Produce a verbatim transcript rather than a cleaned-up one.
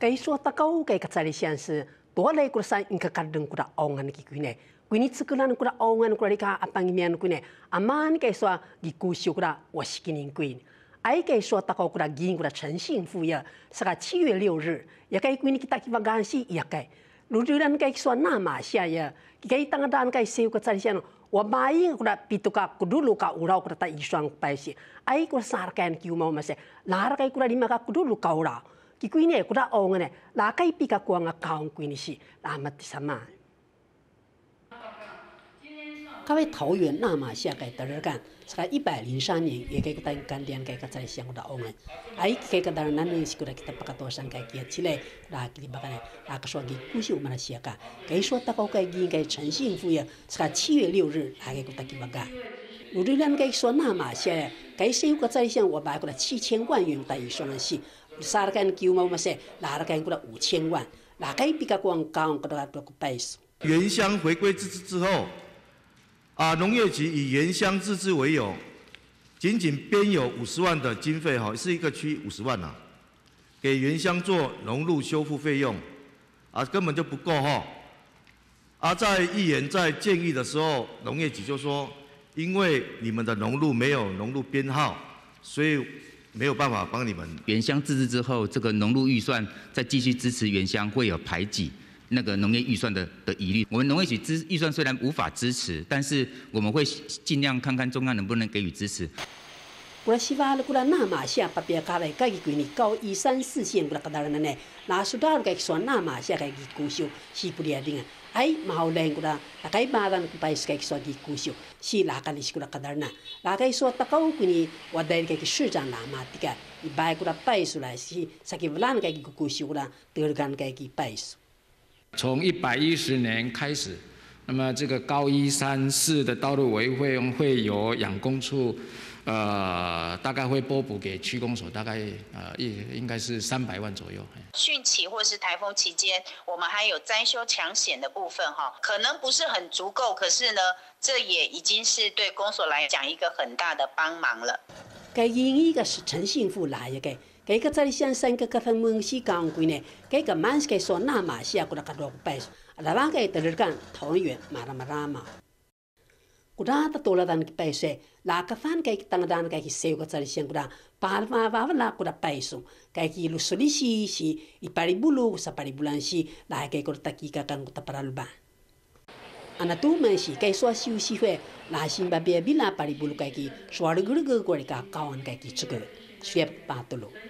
该说他高该个在里先是多来个山应该干等个的昂安的几句呢。 Kini tsukulan kura ongan kura lika apang mian kune aman kai soa gikushi kura washikinin kuin. Ai kai soa takau kura gin kura chen xin fu ya saka七月六日也该 kini kita kiva gansi ya kai. Lujuran kai soa nama sia ya kai tangadan kai seu kura tsari siano wabai kura pituka kudulu ka urau kura ta isuang pai si. Ai kura sarkan kiu mau mase lara kai kura lima ka kudulu ka urau. Kikuine kura ongan ne la kai pika kuanga kaung kuini si lamat disama. 他为桃园纳马夏改德尔干，是个一百零三年也该个当干点该个在香港的澳门，哎，该个当然南宁是过来给他把个多上该接起来，那给你把个来，那个说给故事我们来写个，该说他搞该应该诚信服务，是个七月六日还给个他给把个，我这两该说纳马夏，该是有个在香我把过来七千万元在一双的戏，啥个干叫嘛我们说，哪个干过来五千万，哪个比个光高个多多个倍数。原乡回归之之后。 啊，农业局以原乡自治为由，仅仅编有五十万的经费哈，是一个区五十万呐、啊，给原乡做农路修复费用，啊，根本就不够哈。啊，在议员在建议的时候，农业局就说，因为你们的农路没有农路编号，所以没有办法帮你们。原乡自治之后，这个农路预算再继续支持原乡，会有排挤。 那个农业预算的的疑虑，我们农业局支预算虽然无法支持，但是我们会尽量看看中央能不能给予支持。古拉西巴勒古拉纳马夏巴比亚卡来盖吉古尼高一三四线古拉卡达人呢，拉苏达尔盖说纳马夏盖吉古修西布里亚丁啊，哎马后来古拉拉盖巴兰古巴斯盖说吉古修西拉卡尼西古拉卡达人，拉盖说达高古尼瓦代盖吉市长纳马蒂盖，伊巴古拉拜苏来西萨吉布兰盖吉古修古拉德尔干盖吉拜苏。 从一百一十年开始，那么这个高一三四的道路维护费用会由养工处，呃，大概会拨补给区公所，大概呃应应该是三百万左右。汛期或是台风期间，我们还有灾修抢险的部分哈，可能不是很足够，可是呢，这也已经是对公所来讲一个很大的帮忙了。该因一个是诚信付来一个。 该个在乡三个个方面是讲归呢，该个蛮是该说纳马西亚古拉个多个白，拉瓦该得了干桃园马拉马拉嘛，古拉他多了单个白说，拉个番该当单该去收个在乡古拉，巴拉瓦瓦拉古拉白说，该去鲁苏里西西，伊巴里布鲁萨巴里布兰西，拉该古拉塔基个干古塔巴拉鲁班。 Ana tu mansi kai soa siu siwe la simba bia bila paribulu kai ki suaru guru guru kai ka kawan kai ki tsuku siap patulu.